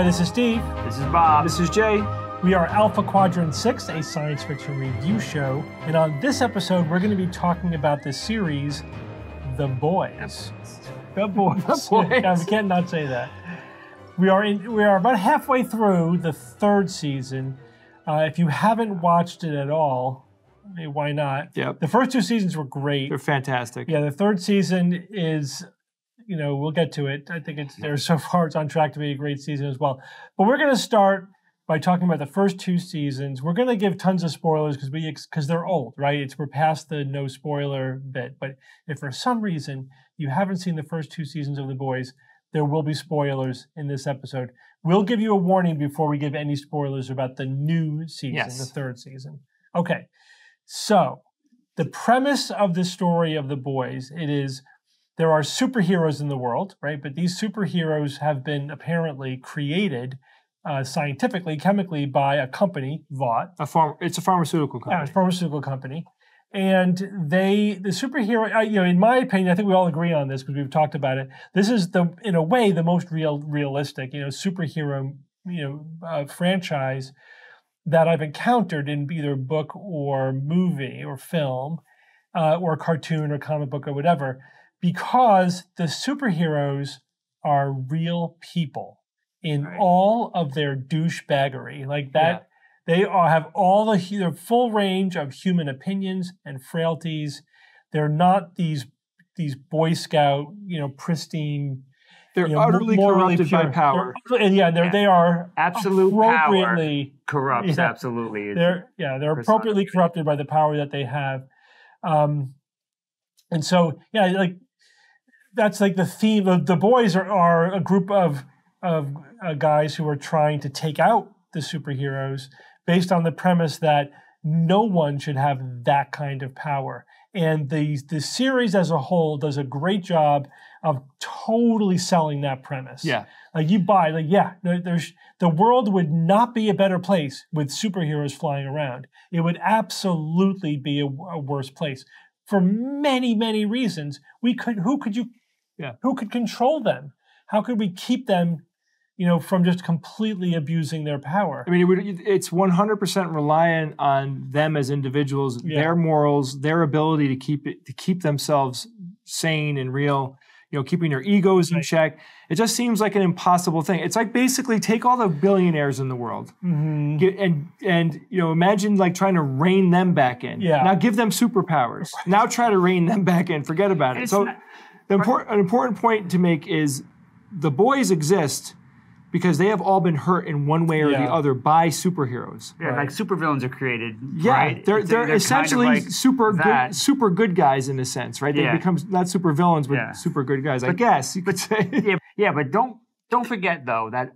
Hi, this is Steve. This is Bob. This is Jay. We are Alpha Quadrant 6, a science fiction review show. And on this episode, we're going to be talking about the series, The Boys. The Boys. The Boys. I can't not say that. We are about halfway through the third season. If you haven't watched it at all, I mean, why not? Yep. The first two seasons were great. They're fantastic. Yeah, the third season is... You know, we'll get to it. I think it's there so far. It's on track to be a great season as well. But we're going to start by talking about the first two seasons. We're going to give tons of spoilers because they're old, right? We're past the no spoiler bit. But if for some reason you haven't seen the first two seasons of The Boys, there will be spoilers in this episode. We'll give you a warning before we give any spoilers about the new season, yes, the third season. Okay. So the premise of the story of The Boys, it is... There are superheroes in the world, right? But these superheroes have been apparently created scientifically, chemically by a company, Vought. It's a pharmaceutical company. Yeah, it's a pharmaceutical company. And the superhero, you know, in my opinion, I think we all agree on this because we've talked about it. This is, in a way, the most realistic, you know, superhero, you know, franchise that I've encountered in either book or movie or film or cartoon or comic book or whatever. Because the superheroes are real people in all of their douchebaggery. Like that, yeah. They all have their full range of human opinions and frailties. They're not these Boy Scout, you know, pristine. They're utterly corrupted by power. They are absolute appropriately corrupt. Absolutely. They're appropriately corrupted by the power that they have. And so, yeah, like, that's like the theme. The Boys are a group of guys who are trying to take out the superheroes based on the premise that no one should have that kind of power. And the series as a whole does a great job of totally selling that premise. Yeah. Like you buy, like, yeah, the world would not be a better place with superheroes flying around. It would absolutely be a worse place. For many, many reasons, who could control them? How could we keep them, you know, from just completely abusing their power? I mean, it's 100% reliant on them as individuals, their morals, their ability to keep themselves sane and real. You know, keeping their egos in check. It just seems like an impossible thing. It's like basically take all the billionaires in the world and you know, imagine like trying to rein them back in. Yeah. Now give them superpowers. Right. Now try to rein them back in. Forget about it. So an important point to make is the Boys exist because they have all been hurt in one way or the other by superheroes. Yeah, like supervillains are created. Yeah, right? they're essentially kind of like super good guys in a sense, right? Yeah. They become not supervillains, but super good guys, I guess you could say. Yeah, but don't forget though that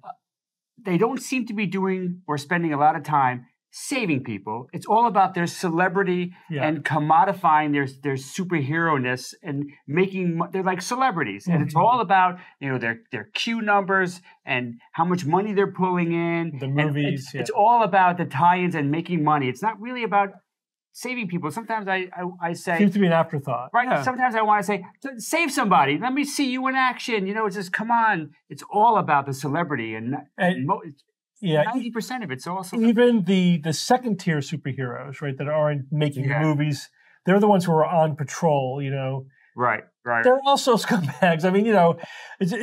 they don't seem to be doing or spending a lot of time saving people. It's all about their celebrity and commodifying their superhero-ness and making – they're like celebrities. And it's all about, you know, their Q numbers and how much money they're pulling in. The movies. And it's all about the tie-ins and making money. It's not really about saving people. Sometimes I say – seems to be an afterthought. Right. Yeah. Sometimes I want to say, save somebody. Let me see you in action. You know, it's just, come on. It's all about the celebrity and yeah, 90% of it's also even the second tier superheroes, right? That aren't making movies. They're the ones who are on patrol, you know. Right. They're also scumbags. I mean, you know,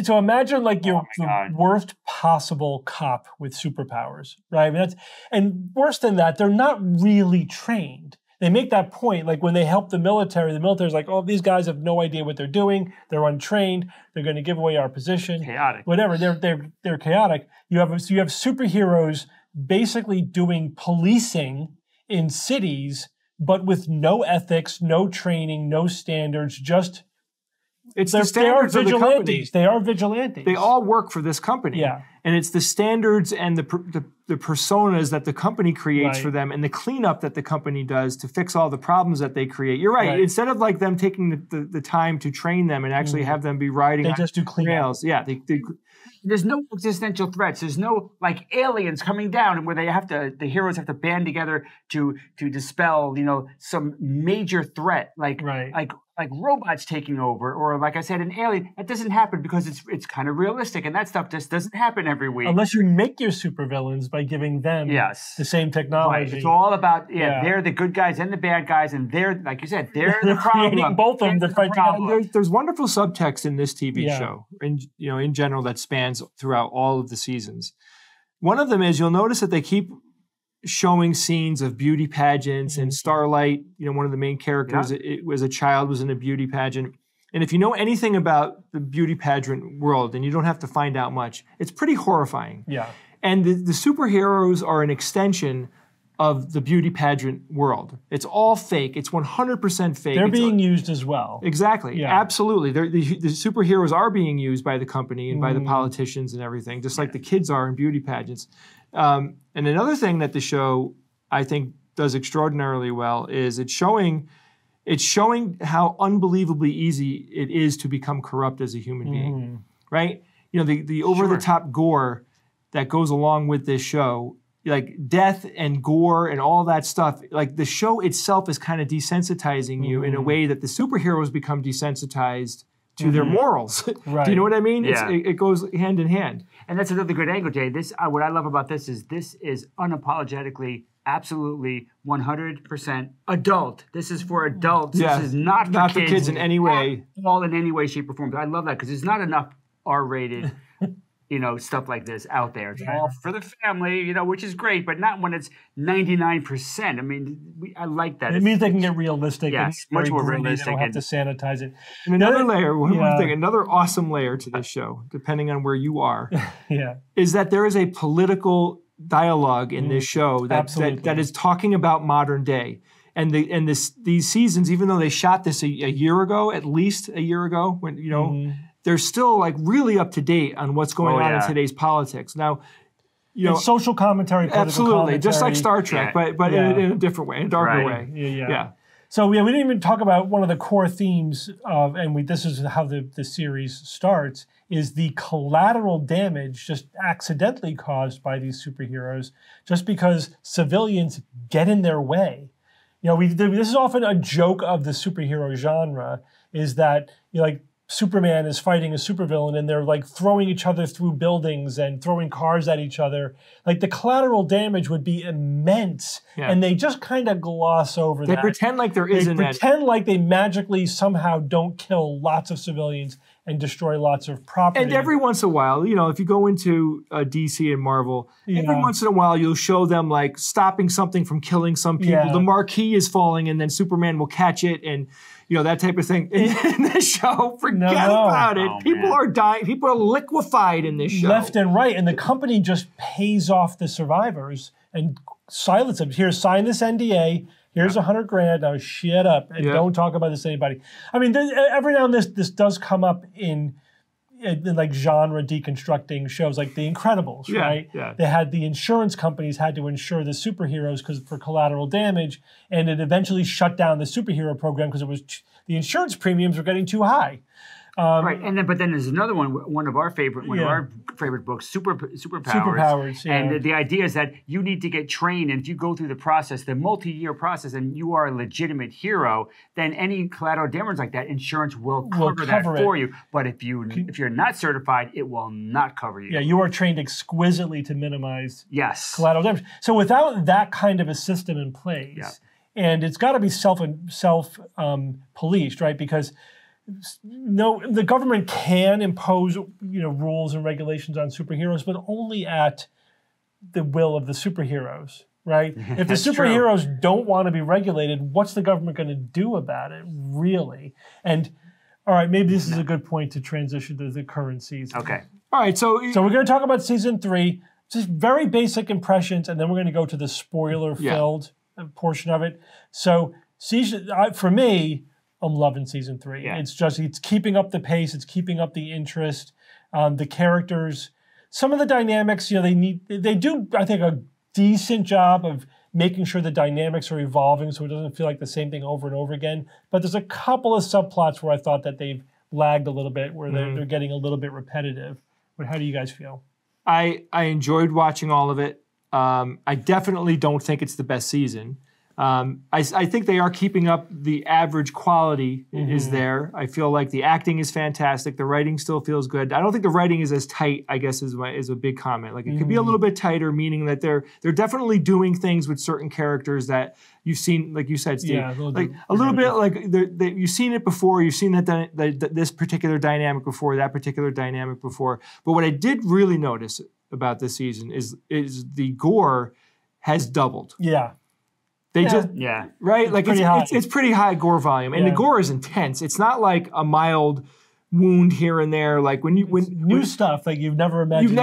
so imagine like you're the worst possible cop with superpowers, right? I mean, and worse than that, they're not really trained. They make that point, like when they help the military's like, oh, these guys have no idea what they're doing. They're untrained. They're going to give away our position. Chaotic. Whatever. They're chaotic. You have superheroes basically doing policing in cities, but with no ethics, no training, no standards. Just it's the standards of the company. They are vigilantes. They all work for this company. Yeah. And it's the standards and the personas that the company creates for them and the cleanup that the company does to fix all the problems that they create. You're right. Instead of like them taking the time to train them and actually have them be riding on rails. Yeah. There's no existential threats. There's no like aliens coming down and where the heroes have to band together to dispel, you know, some major threat. Like like robots taking over, or like I said, an alien. That doesn't happen because it's kind of realistic, and that stuff just doesn't happen every week. Unless you make your supervillains by giving them the same technology. Right. It's all about they're the good guys and the bad guys, and they're, like you said, they're the problem. Creating both of them to fight together. There's wonderful subtext in this TV show, and in general, that spans throughout all of the seasons. One of them is you'll notice that they keep showing scenes of beauty pageants, and Starlight, one of the main characters as a child was in a beauty pageant. And if you know anything about the beauty pageant world, and you don't have to find out much, it's pretty horrifying. Yeah. And the superheroes are an extension of the beauty pageant world. It's all fake. It's 100% fake. They're being used as well. Exactly. Yeah. Absolutely. The superheroes are being used by the company and by the politicians and everything, just like the kids are in beauty pageants. And another thing that the show, I think, does extraordinarily well is it's showing how unbelievably easy it is to become corrupt as a human being, right? The over-the-top gore that goes along with this show, like death and gore and all that stuff, like the show itself is kind of desensitizing you in a way that the superheroes become desensitized to their morals. Right. Do you know what I mean? Yeah. It goes hand in hand. And that's another good angle, Jay. What I love about this is unapologetically, absolutely 100% adult. This is for adults. Yeah. This is not for kids in any way. All in any way, shape, or form. But I love that because there's not enough R-rated stuff like this out there. It's all for the family, which is great, but not when it's 99%. I mean, I like that. It means they can get realistic. Yes, much more realistic. They don't have to sanitize it. And another awesome layer to this show, depending on where you are, is that there is a political dialogue in this show that is talking about modern day. And these seasons, even though they shot this a year ago, at least a year ago, when they're still like really up to date on what's going on in today's politics. Now, it's social commentary, absolutely, just like Star Trek, but in a different way, in a darker way. Yeah. So we didn't even talk about one of the core themes of, this is how the series starts, is the collateral damage just accidentally caused by these superheroes, just because civilians get in their way. This is often a joke of the superhero genre, is that Superman is fighting a supervillain and they're like throwing each other through buildings and throwing cars at each other. Like the collateral damage would be immense. Yeah. And they just kind of gloss over that. They pretend like there isn't. They pretend like they magically somehow don't kill lots of civilians and destroy lots of property. And every once in a while, if you go into DC and Marvel, every once in a while you'll show them like stopping something from killing some people. Yeah. The marquee is falling and then Superman will catch it and that type of thing. In this show, forget about it. Oh, people are dying. People are liquefied in this show. Left and right. And the company just pays off the survivors and silence them. Here, sign this NDA. Here's $100 grand. Now shut up and don't talk about this to anybody. I mean, every now and then this does come up in like genre deconstructing shows like The Incredibles, right? Yeah. They had the insurance companies had to insure the superheroes for collateral damage, and it eventually shut down the superhero program because it was the insurance premiums were getting too high. Right, but then there's another one. One of our favorite books, Superpowers. Yeah. And the idea is that you need to get trained, and if you go through the process, the multi-year process, and you are a legitimate hero, then any collateral damage like that, insurance will cover that for you. But if you're not certified, it will not cover you. Yeah, you are trained exquisitely to minimize collateral damage. So without that kind of a system in place, and it's got to be self policed, right? Because the government can impose rules and regulations on superheroes, but only at the will of the superheroes, right? If the superheroes don't want to be regulated, what's the government going to do about it, really? And all right, maybe this is a good point to transition to the current season. Okay. All right, so we're going to talk about season 3, just very basic impressions, and then we're going to go to the spoiler-filled portion of it. So, for me, I'm loving season 3. Yeah. It's keeping up the pace. It's keeping up the interest. The characters, some of the dynamics, they do, I think, a decent job of making sure the dynamics are evolving so it doesn't feel like the same thing over and over again. But there's a couple of subplots where I thought that they've lagged a little bit, where they're getting a little bit repetitive. But how do you guys feel? I enjoyed watching all of it. I definitely don't think it's the best season. I think they are keeping up the average quality is there. I feel like the acting is fantastic. The writing still feels good. I don't think the writing is as tight, I guess, is a big comment. Like it could be a little bit tighter, meaning that they're definitely doing things with certain characters that you've seen, like you said, Steve. Yeah, like a little bit like you've seen it before. You've seen that this particular dynamic before, that particular dynamic before. But what I did really notice about this season is the gore has doubled. Yeah. They right? Like it's pretty high gore volume, and the gore is intense. It's not like a mild wound here and there. Like when you new stuff like you've never imagined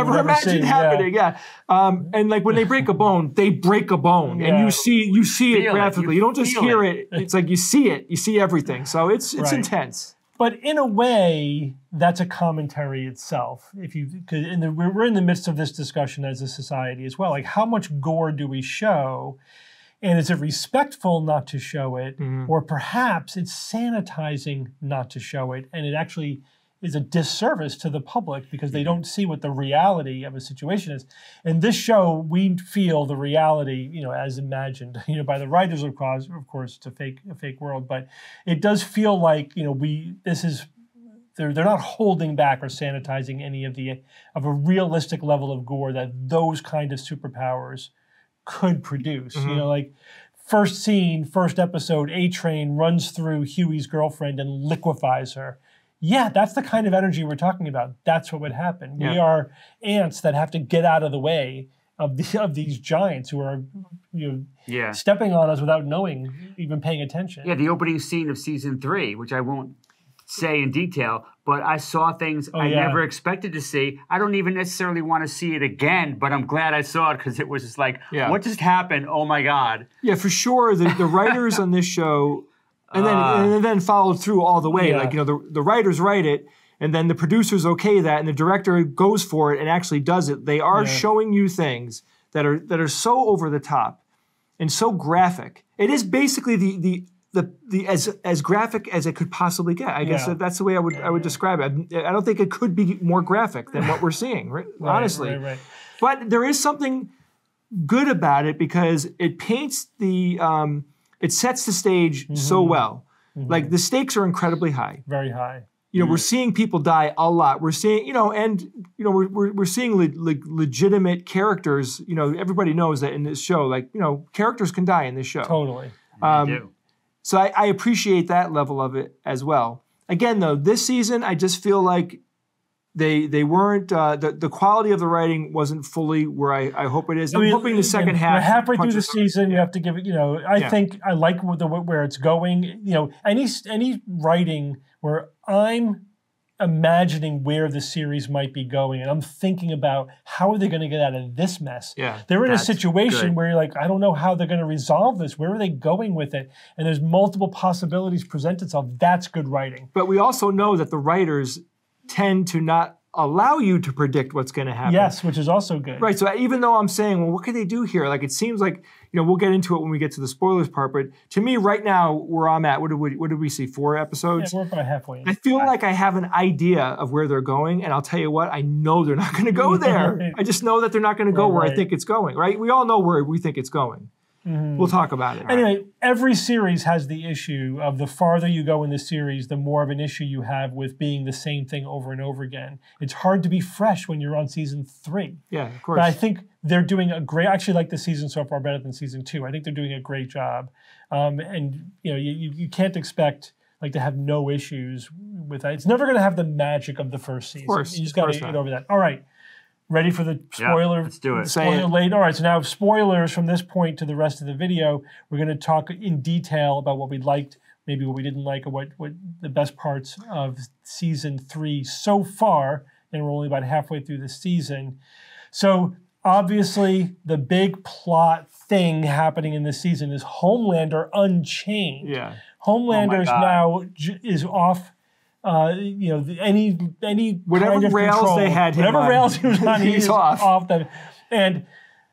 happening. Yeah, and like when they break a bone, they break a bone, and you see it graphically. You don't just hear it. It's like you see it. You see everything. So it's intense. But in a way, that's a commentary itself. If you, and we're in the midst of this discussion as a society as well. Like how much gore do we show? And is it respectful not to show it? Or perhaps it's sanitizing not to show it. And it actually is a disservice to the public because they don't see what the reality of a situation is. And this show, we feel the reality, you know, as imagined, you know, by the writers, of course, it's a fake world. But it does feel like, you know, they're not holding back or sanitizing any of a realistic level of gore that those kind of superpowers could produce. You know, like first scene, first episode, A-Train runs through Huey's girlfriend and liquefies her. Yeah, that's the kind of energy we're talking about. That's what would happen. We are ants that have to get out of the way of these giants who are, you know, stepping on us without knowing, even paying attention. Yeah, the opening scene of season 3, which I won't say in detail, but I saw things I never expected to see. I don't even necessarily want to see it again, but I'm glad I saw it because it was just like, what just happened? Oh my God. Yeah, for sure. The writers on this show, and then followed through all the way. Like, you know, the writers write it, and then the producers okay that, and the director goes for it and actually does it. They are showing you things that are so over the top and so graphic. It is basically as graphic as it could possibly get. I guess that's the way I would describe it. I don't think it could be more graphic than what we're seeing, right, honestly. Right. But there is something good about it because it paints it sets the stage so well. Like the stakes are incredibly high. Very high. You know, we're seeing people die a lot. We're seeing, you know, we're seeing legitimate characters. You know, everybody knows that in this show, like, you know, characters can die in this show. Totally. They do. So I appreciate that level of it as well. Again, though, this season, I just feel like they weren't, the quality of the writing wasn't fully where I hope it is. I'm hoping the second half. We're halfway through the season, you have to give it, you know, I think I like where it's going. You know, any writing where I'm imagining where the series might be going and I'm thinking about how are they going to get out of this mess. Yeah, they're in a situation where you're like, I don't know how they're going to resolve this. Where are they going with it? And there's multiple possibilities present itself. That's good writing. But we also know that the writers tend to not allow you to predict what's going to happen. Yes, which is also good. Right, so even though I'm saying, well, what could they do here? Like it seems like, you know, we'll get into it when we get to the spoilers part, but to me right now, where I'm at, what did we see, 4 episodes? Yeah, we're about halfway in. I feel like I have an idea of where they're going, and I'll tell you what, I know they're not going to go there. Right. I just know that they're not going to go where I think it's going, right? We all know where we think it's going. We'll talk about it. Anyway, every series has the issue of the farther you go in the series, the more of an issue you have with being the same thing over and over again. It's hard to be fresh when you're on season 3. Yeah, of course. But I think they're doing a great, I actually like the season so far better than season 2. I think they're doing a great job. And you know, you can't expect like to have no issues with that. It's never going to have the magic of the first season. Of course, you just got to get over that. All right. Ready for the spoiler? Yeah, let's do it. Spoiler. All right, so now spoilers from this point to the rest of the video. We're going to talk in detail about what we liked, maybe what we didn't like, or what the best parts of season 3 so far, and we're only about halfway through the season. So obviously the big plot thing happening in this season is Homelander Unchained. Yeah. Homelander is off. You know, any whatever kind of rails control, they had him whatever on, rails he was on, he's off them, and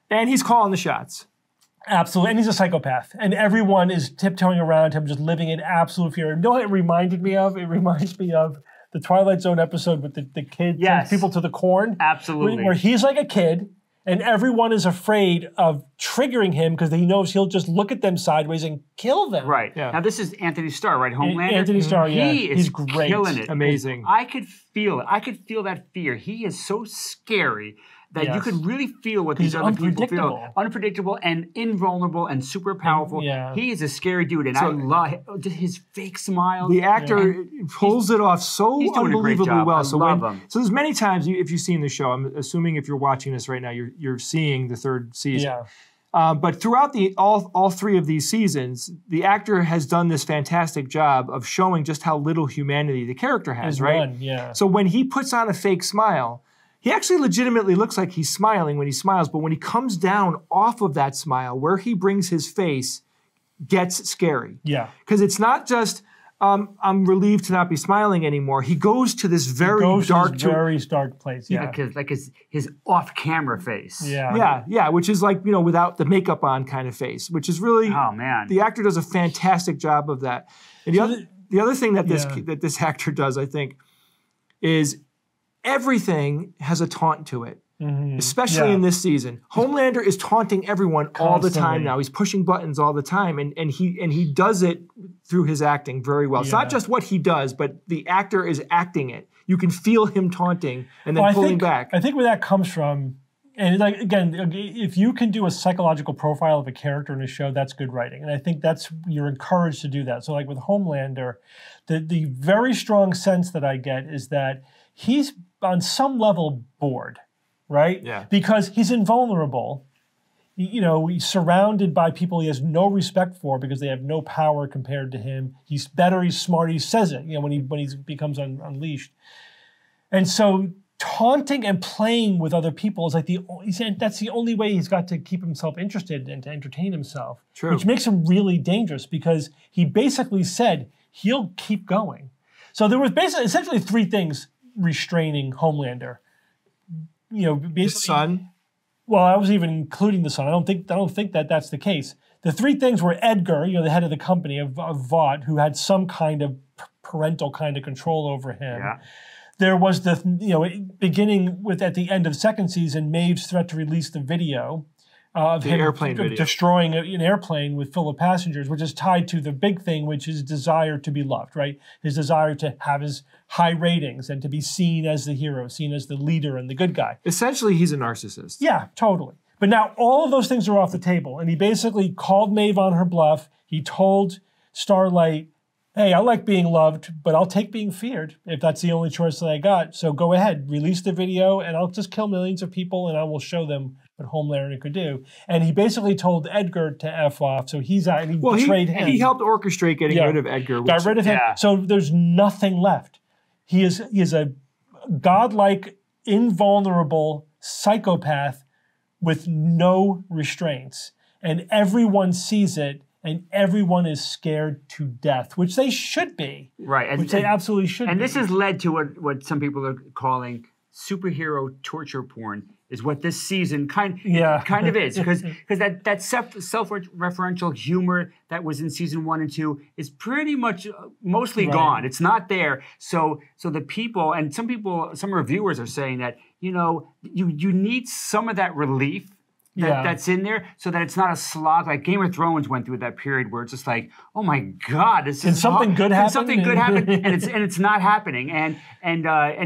he's calling the shots. Absolutely, and he's a psychopath, and everyone is tiptoeing around him, just living in absolute fear. You know what it reminded me of? It reminds me of the Twilight Zone episode with the kids, people to the corn. Absolutely, where he's like a kid. and everyone is afraid of triggering him because he knows he'll just look at them sideways and kill them. Right. Yeah. Now this is Anthony Starr, right? Homelander. Anthony Starr, yeah. He's great. Killing it. Amazing. I could feel it. I could feel that fear. He is so scary that you could really feel what these other people feel. Unpredictable and invulnerable and super powerful. Yeah. He is a scary dude, and so, I love his fake smile. The actor pulls it off so unbelievably well. So so there's many times, if you've seen the show, I'm assuming if you're watching this right now, you're seeing the third season. Yeah. But throughout all three of these seasons, the actor has done this fantastic job of showing just how little humanity the character has, right? Yeah. So when he puts on a fake smile, he actually legitimately looks like he's smiling when he smiles, but when he comes down off of that smile, where he brings his face gets scary. Yeah. Because it's not just, I'm relieved to not be smiling anymore. He goes to this very dark place. Yeah, because like his off-camera face. Yeah, yeah, yeah, which is like, you know, without the makeup on kind of face, which is really, oh man, the actor does a fantastic job of that. And the other thing that this actor does, I think, is everything has a taunt to it. Mm-hmm. Especially in this season. Homelander is taunting everyone all the time now. He's pushing buttons all the time, and he does it through his acting very well. Yeah. It's not just what he does, but the actor is acting it. You can feel him taunting and then pulling back. I think where that comes from, and like again, if you can do a psychological profile of a character in a show, that's good writing. And I think that's, you're encouraged to do that. So like with Homelander, the very strong sense that I get is that he's on some level bored. Right? Yeah. Because he's invulnerable. You know, he's surrounded by people he has no respect for because they have no power compared to him. He's better, he's smart, he says it, you know, when he becomes unleashed. And so taunting and playing with other people is like that's the only way he's got to keep himself interested and to entertain himself. True. Which makes him really dangerous because he basically said he'll keep going. So there was essentially three things restraining Homelander. You know, the son. Well, I was even including the son. I don't think that that's the case. The three things were Edgar, you know, the head of the company of Vought, who had some kind of parental kind of control over him. Yeah. There was the, you know, beginning with at the end of second season, Maeve's threat to release the video of the airplane video, destroying an airplane with full of passengers, which is tied to the big thing, which is desire to be loved, right? His desire to have his high ratings and to be seen as the hero, seen as the leader and the good guy. Essentially, he's a narcissist. Yeah, totally. But now all of those things are off the table, and he basically called Maeve on her bluff. He told Starlight, hey, I like being loved, but I'll take being feared if that's the only choice that I got. So go ahead, release the video, and I'll just kill millions of people, and I will show them what Homelander could do. And he basically told Edgar to F off, so he's out, and he betrayed him. He helped orchestrate getting rid of Edgar. Which, got rid of him, so there's nothing left. He is a godlike, invulnerable psychopath with no restraints. And everyone sees it, and everyone is scared to death, which they should be. Right. And, which they absolutely should be. And this has led to what some people are calling superhero torture porn. Is what this season kind of is, because that self-referential humor that was in season 1 and 2 is pretty much mostly gone. It's not there. So the people, and some reviewers are saying that, you know, you need some of that relief that's in there, so that it's not a slog. Like Game of Thrones went through that period where it's just like, oh my God, this is something good happened. Something good happened, and it's not happening. And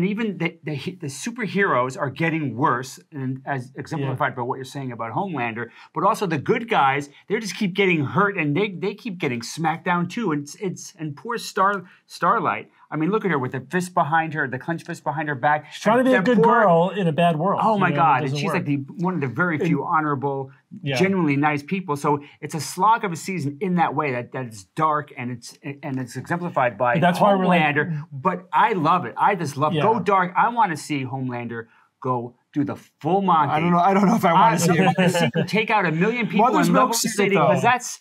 even the superheroes are getting worse, and as exemplified by what you're saying about Homelander. But also the good guys, they just keep getting hurt, and they keep getting smacked down too. And and poor Starlight. I mean, look at her with the fist behind her, the clenched fist behind her back. She's trying to be a good girl in a bad world. Oh my God. And she's like one of the very few honorable, genuinely nice people. So it's a slog of a season in that way, that it's dark and it's exemplified by Homelander. But I love it. I just love it. Go dark. I want to see Homelander go do the full Monty. I don't know if I want to see it. I want to see you take out a million people in Level City, because that's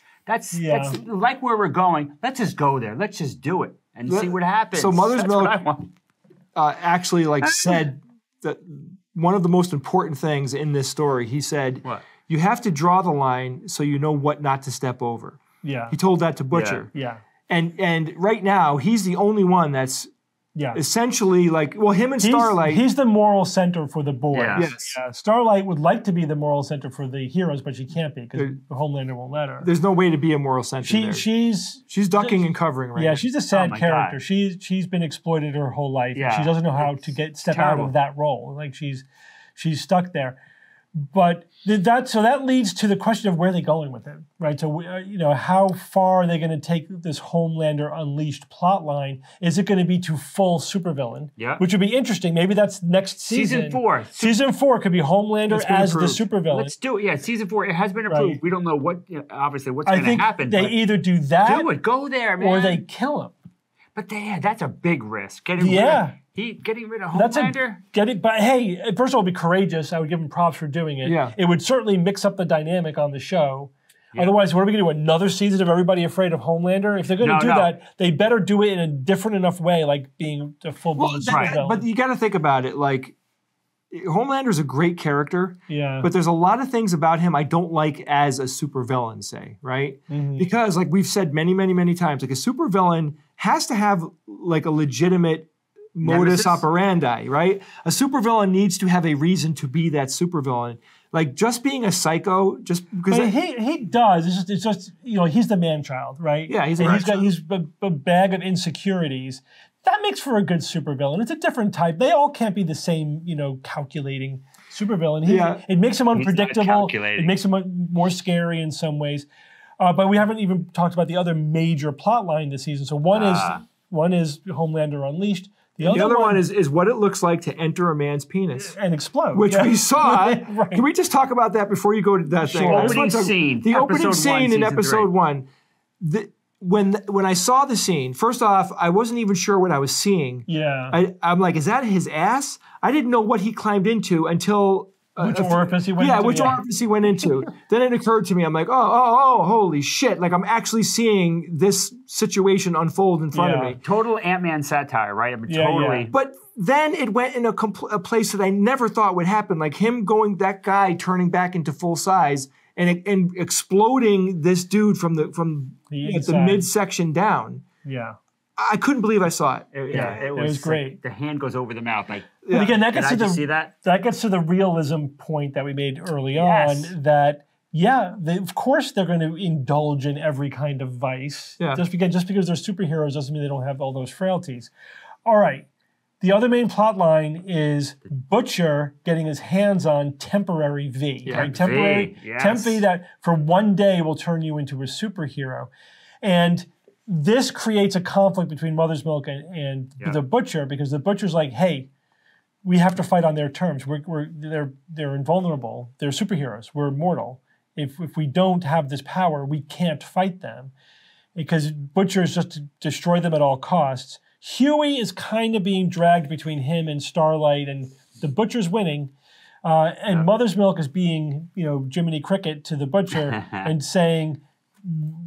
like where we're going. Let's just go there. Let's just do it. And see what happens. So Mother's Milk actually said that one of the most important things in this story, he said, what? You have to draw the line so you know what not to step over. Yeah. He told that to Butcher. Yeah. And right now, he's the only one that's Yeah. Essentially, like, well, him and Starlight. He's the moral center for the boys. Yeah. Yes. Yeah. Starlight would like to be the moral center for the heroes, but she can't be because the Homelander won't let her. There's no way to be a moral center. She's ducking and covering right now. Yeah, she's a sad character. God. She's been exploited her whole life. Yeah. She doesn't know how to step out of that role. Like she's stuck there. But that leads to the question of where they're going with it, right? So, you know, how far are they going to take this Homelander Unleashed plotline? Is it going to be to full supervillain? Yeah. Which would be interesting. Maybe that's next season. Season 4. Season 4 could be Homelander as the supervillain. Let's do it. Yeah, season 4. It has been approved. Right. We don't know what, you know, obviously, what's going to happen. They either do that. Do it. Go there, man. Or they kill him. But that's a big risk. Getting rid of Homelander? But hey, first of all, it'd be courageous. I would give him props for doing it. Yeah. It would certainly mix up the dynamic on the show. Yeah. Otherwise, what are we going to do? Another season of Everybody Afraid of Homelander? If they're going to do that, they better do it in a different enough way, like being a full-blown supervillain. But you got to think about it. Like, Homelander's a great character. Yeah. But there's a lot of things about him I don't like as a supervillain, say, right? Mm-hmm. Because, like we've said many, many, many times, like a supervillain has to have like a legitimate modus operandi, right? A supervillain needs to have a reason to be that supervillain. Like just being a psycho, just because he does. It's just you know, he's the man child, right? Yeah, he's a bag of insecurities. That makes for a good supervillain. It's a different type. They all can't be the same, you know, calculating supervillain. It makes him unpredictable. It makes him more scary in some ways. But we haven't even talked about the other major plot line this season. So one is Homelander Unleashed. The other one is what it looks like to enter a man's penis and explode, which we saw. Right. Can we just talk about that before you go to that thing? The opening scene in episode one. When I saw the scene, first off, I wasn't even sure what I was seeing. Yeah, I'm like, is that his ass? I didn't know what he climbed into until. Which orifice he went into. Then it occurred to me, I'm like, oh, holy shit. Like, I'm actually seeing this situation unfold in front of me. Total Ant-Man satire, right? I mean, totally. Yeah. But then it went in a place that I never thought would happen. Like, that guy turning back into full size and exploding this dude from the midsection down. Yeah. I couldn't believe I saw it. It was great. Like, the hand goes over the mouth. Like, yeah. But again, that gets to the realism point that we made early on. That of course they're going to indulge in every kind of vice. Yeah. Just because they're superheroes doesn't mean they don't have all those frailties. All right. The other main plot line is Butcher getting his hands on temporary V. Yeah, right? Temp V that for one day will turn you into a superhero, and this creates a conflict between Mother's Milk and the Butcher, because the Butcher's like, hey, we have to fight on their terms. They're invulnerable. They're superheroes. We're mortal. If we don't have this power, we can't fight them, because Butcher is just to destroy them at all costs. Hughie is kind of being dragged between him and Starlight, and the Butcher's winning. And Mother's Milk is being, you know, Jiminy Cricket to the Butcher and saying,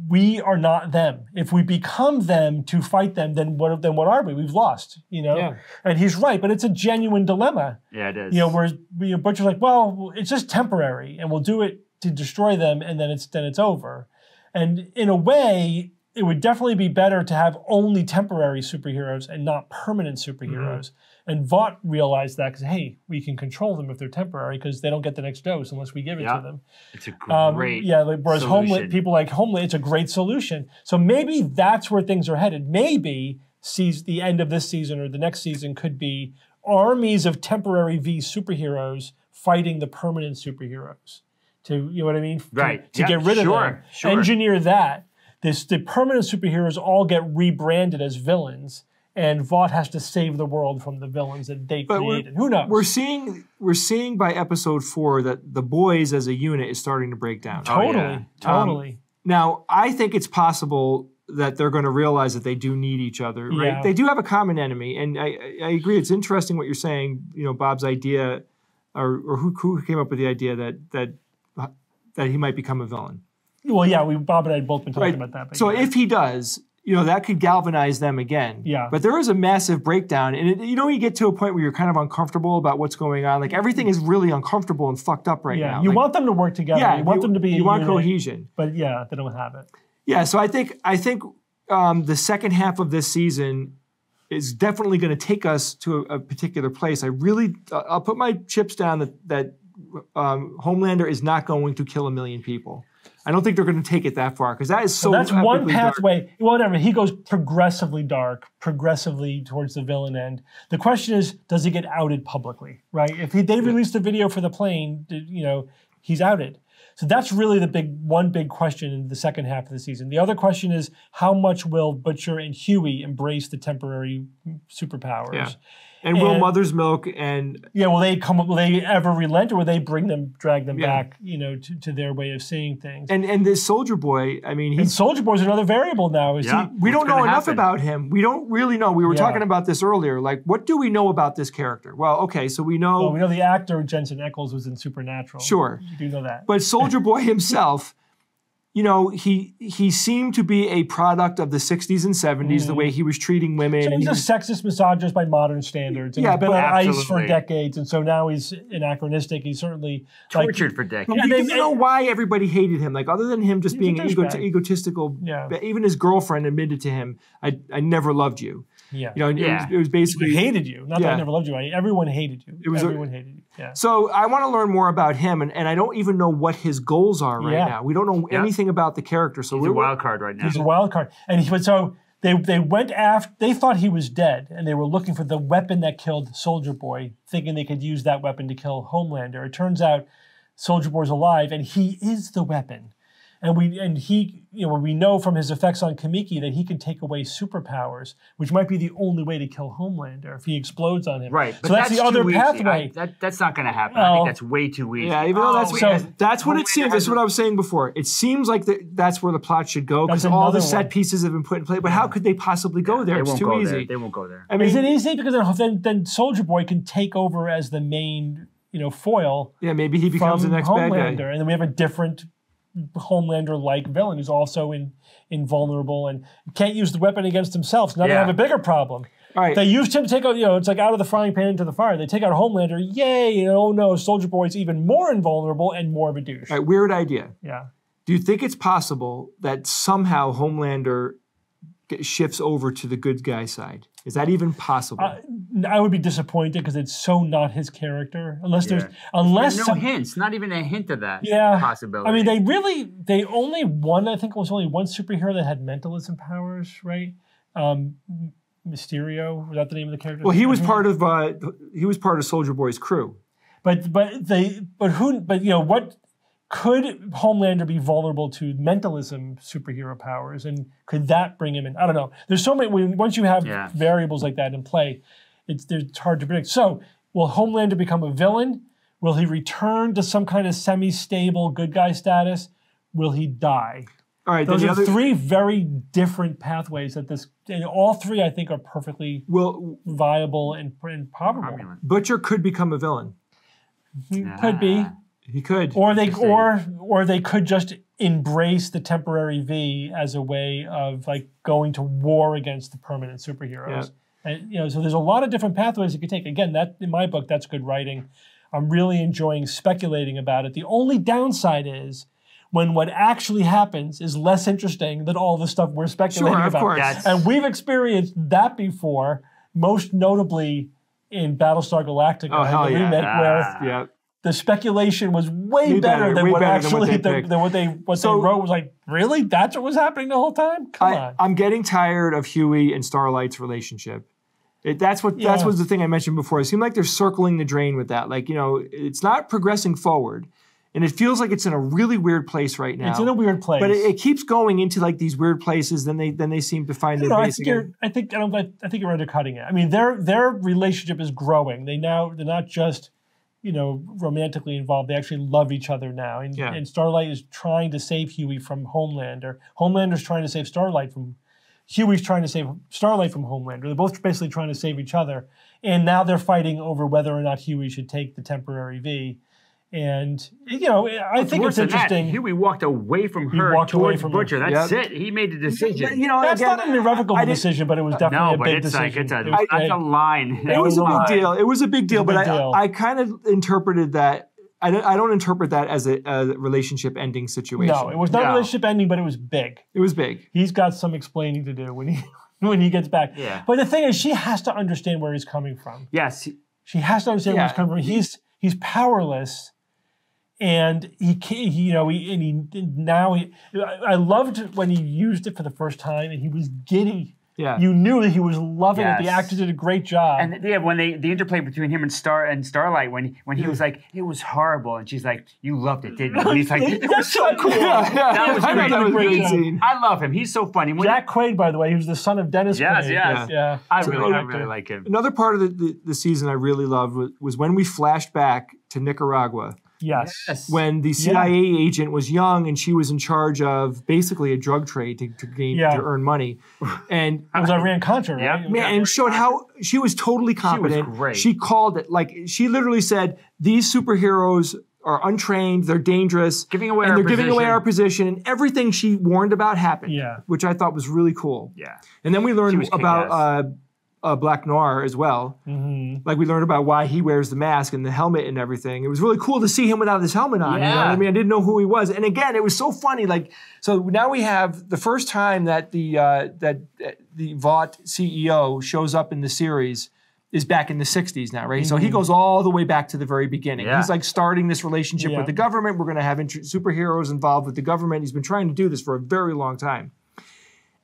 we are not them. If we become them to fight them, then what are we? We've lost, you know? Yeah. And he's right, but it's a genuine dilemma. Yeah, it is. You know, whereas Butcher's like, well, it's just temporary and we'll do it to destroy them, and then it's over. And in a way, it would definitely be better to have only temporary superheroes and not permanent superheroes. Mm-hmm. And Vought realized that, because, hey, we can control them if they're temporary, because they don't get the next dose unless we give it to them. It's a great whereas Homelander, it's a great solution. So maybe that's where things are headed. Maybe the end of this season or the next season could be armies of temporary V superheroes fighting the permanent superheroes. You know what I mean? Right. To get rid of them. Sure. Engineer that. The permanent superheroes all get rebranded as villains, and Vought has to save the world from the villains that they created. Who knows? We're seeing by episode 4 that the boys as a unit is starting to break down. Totally. Now, I think it's possible that they're going to realize that they do need each other, right? Yeah. They do have a common enemy, and I agree. It's interesting what you're saying. You know, Bob's idea, or who came up with the idea that he might become a villain. Well, yeah, Bob and I had both been talking about that. But so if he does, you know, that could galvanize them again. Yeah. But there is a massive breakdown. And, you know, you get to a point where you're kind of uncomfortable about what's going on. Like, everything is really uncomfortable and fucked up right now. You like, want them to work together. Yeah, you want cohesion. But, yeah, they don't have it. Yeah, so I think the second half of this season is definitely going to take us to a particular place. I really, I'll put my chips down that Homelander is not going to kill a million people. I don't think they're going to take it that far because that is so. Well, that's one pathway. Dark. Whatever, he goes progressively dark, progressively towards the villain end. The question is, does he get outed publicly? Right? If they released the video for the plane, you know, he's outed. So that's really the one big question in the second half of the season. The other question is, how much will Butcher and Hughie embrace the temporary superpowers? Yeah. And will Mother's Milk and will they come? Will they ever relent, or will they drag them back? You know, to their way of seeing things. And this Soldier Boy, I mean, Soldier Boy is another variable now. We don't know enough about him. We don't really know. We were talking about this earlier. Like, what do we know about this character? Well, okay, so we know. Well, we know the actor Jensen Ackles was in Supernatural. Sure, you do know that. But Soldier Boy himself. You know, he seemed to be a product of the 60s and 70s, the way he was treating women. So he's a sexist misogynist by modern standards. And he's been on ice for decades, and so now he's anachronistic. He's certainly tortured for decades. I don't know why everybody hated him. Like, other than him just being an egotistical, even his girlfriend admitted to him, I never loved you. Yeah. You know, it was basically... He hated you. Not that I never loved you. Everyone hated you. Everyone hated you. Yeah. So I want to learn more about him, and I don't even know what his goals are right now. We don't know anything about the character. So he's a wild card right now. He's a wild card. And so they went after... They thought he was dead, and they were looking for the weapon that killed Soldier Boy, thinking they could use that weapon to kill Homelander. It turns out Soldier Boy's alive, and he is the weapon. And we know from his effects on Kamiki that he can take away superpowers, which might be the only way to kill Homelander if he explodes on him. Right. But so that's the other pathway. That's not going to happen. I think that's way too easy. Yeah, even though that's what it seems. That's what I was saying before. It seems like that's where the plot should go because all the set pieces have been put in play. But how could they possibly go there? It's too easy. They won't go there. I mean, is it easy? Because then Soldier Boy can take over as the main, foil. Yeah, maybe he becomes the next bad guy. And then we have a different Homelander-like villain who's also invulnerable and can't use the weapon against himself. So now they have a bigger problem. All right. They used him to take out, it's like out of the frying pan into the fire. They take out Homelander, yay, oh no, Soldier Boy's even more invulnerable and more of a douche. All right, weird idea. Yeah. Do you think it's possible that somehow Homelander shifts over to the good guy side? Is that even possible? I would be disappointed because it's so not his character. Unless there's no hints, not even a hint of that possibility. I mean, I think it was only one superhero that had mentalism powers, right? Mysterio, was that the name of the character? Well, he was part of Soldier Boy's crew. But could Homelander be vulnerable to mentalism superhero powers, and could that bring him in? I don't know. There's so many, once you have variables like that in play, it's hard to predict. So will Homelander become a villain? Will he return to some kind of semi-stable good guy status? Will he die? All right, those are three very different pathways that and all three I think are perfectly viable and probable. Butcher could become a villain. He could be. He could. Or they could just embrace the temporary V as a way of like going to war against the permanent superheroes. Yeah. And so there's a lot of different pathways you could take. Again, that in my book, that's good writing. I'm really enjoying speculating about it. The only downside is when what actually happens is less interesting than all the stuff we're speculating about. Of course. And we've experienced that before, most notably in Battlestar Galactica, the remake, where the speculation was way better than what they wrote was like, really? That's what was happening the whole time? Come on. I'm getting tired of Hughie and Starlight's relationship. That was the thing I mentioned before. It seemed like they're circling the drain with that. Like, it's not progressing forward. And it feels like it's in a really weird place right now. It's in a weird place. But it keeps going into like these weird places. Then they seem to find their base again. I think you're undercutting it. I mean, their relationship is growing. They're not just romantically involved. They actually love each other now. And Starlight is trying to save Hughie from Homelander. Homelander's trying to save Starlight from... Huey's trying to save Starlight from Homelander. They're both basically trying to save each other. And now they're fighting over whether or not Hughie should take the temporary V. And, I think it's interesting. Hughie walked away from her towards Butcher. That's it. He made the decision. That's not an irrevocable decision, but it was definitely a big decision. That's a line. It was a big deal. It was a big deal, but I kind of interpreted that. I don't interpret that as a relationship ending situation. No, it was not a relationship ending, but it was big. It was big. He's got some explaining to do when he... when he gets back. Yeah. But the thing is, she has to understand where he's coming from. Yes. She has to understand where he's coming from. He's powerless. And I loved when he used it for the first time and he was giddy. Yeah. You knew that he was loving it. The actor did a great job. And yeah, when the interplay between him and Starlight, when he was like, it was horrible, and she's like, you loved it, didn't you? And he's like, it was so cool. Yeah, yeah. That was great. That was a great scene. I love him. He's so funny. When Jack Quaid, by the way, he was the son of Dennis Quaid. Yes. Yeah. I really like him. Another part of the season I really loved was when we flashed back to Nicaragua. Yes. When the CIA agent was young and she was in charge of basically a drug trade to earn money. And it was Iran-Contra, right? Yeah. Man, and showed how she was totally competent. She was great. She called it, like, she literally said, these superheroes are untrained, they're dangerous. They're giving away our position. And everything she warned about happened. Yeah. Which I thought was really cool. Yeah. And then we learned about Black Noir as well. Mm-hmm. Like, we learned about why he wears the mask and the helmet and everything. It was really cool to see him without his helmet on. Yeah. You know what I mean? I didn't know who he was. And again, it was so funny. Like, so now we have the first time that the Vought CEO shows up in the series is back in the 60s now, right? Mm-hmm. So he goes all the way back to the very beginning. Yeah. He's like starting this relationship with the government. We're going to have superheroes involved with the government. He's been trying to do this for a very long time.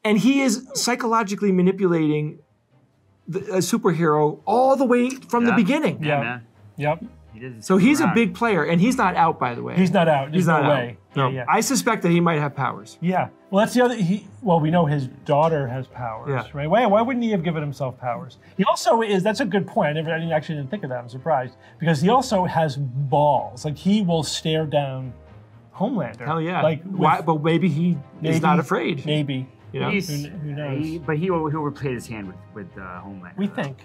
And he is psychologically manipulating a superhero all the way from the beginning. Yeah, man. Yep. So he's a big player, and he's not out, by the way. He's not out. He's not out. No. Yeah. I suspect that he might have powers. Yeah. Well, that's the other. Well, we know his daughter has powers, right? Why wouldn't he have given himself powers? He also is. That's a good point. I actually didn't think of that. I'm surprised because he also has balls. Like, he will stare down Homelander. Hell yeah. Like, why? But maybe he is not afraid. Maybe. You know? Who knows? But he will play his hand with Homelander. We think.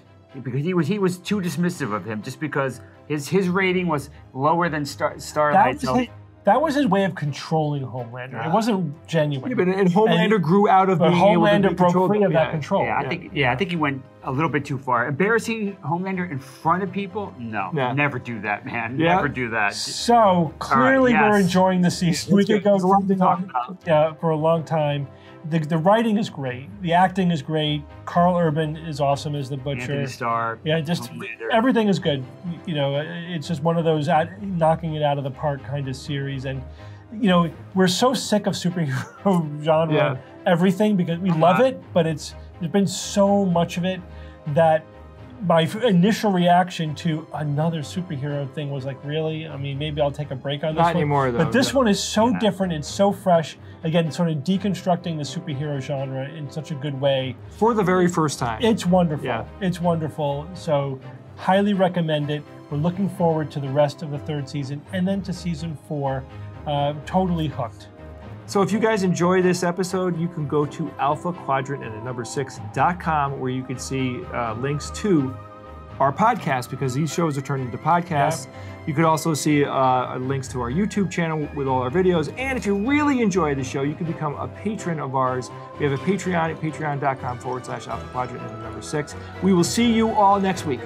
Because he was too dismissive of him, just because his rating was lower than Starlight. That was his way of controlling Homelander. Yeah. It wasn't genuine. Yeah, and Homelander grew out of being able to be broke free of that control. Yeah, I think he went a little bit too far. Embarrassing Homelander in front of people? No, never do that, man. Yeah. Never do that. So clearly we're enjoying the season. We could go for a long time. The writing is great. The acting is great. Carl Urban is awesome as the Butcher. Anthony Starr. Yeah, just everything is good. You know, it's just one of those knocking it out of the park kind of series. And, you know, we're so sick of superhero genre, everything, because we love it, but there's been so much of it that my initial reaction to another superhero thing was like, really? I mean, maybe I'll take a break on this one. Not anymore, though. But this one is so different. It's so fresh. Again, sort of deconstructing the superhero genre in such a good way. For the very first time. It's wonderful. Yeah. It's wonderful. So highly recommend it. We're looking forward to the rest of the third season and then to season 4. Totally hooked. So if you guys enjoy this episode, you can go to alphaquadrant6.com where you can see links to our podcast, because these shows are turned into podcasts. Yep. You could also see links to our YouTube channel with all our videos. And if you really enjoy the show, you can become a patron of ours. We have a Patreon at patreon.com/alphaquadrant6. We will see you all next week.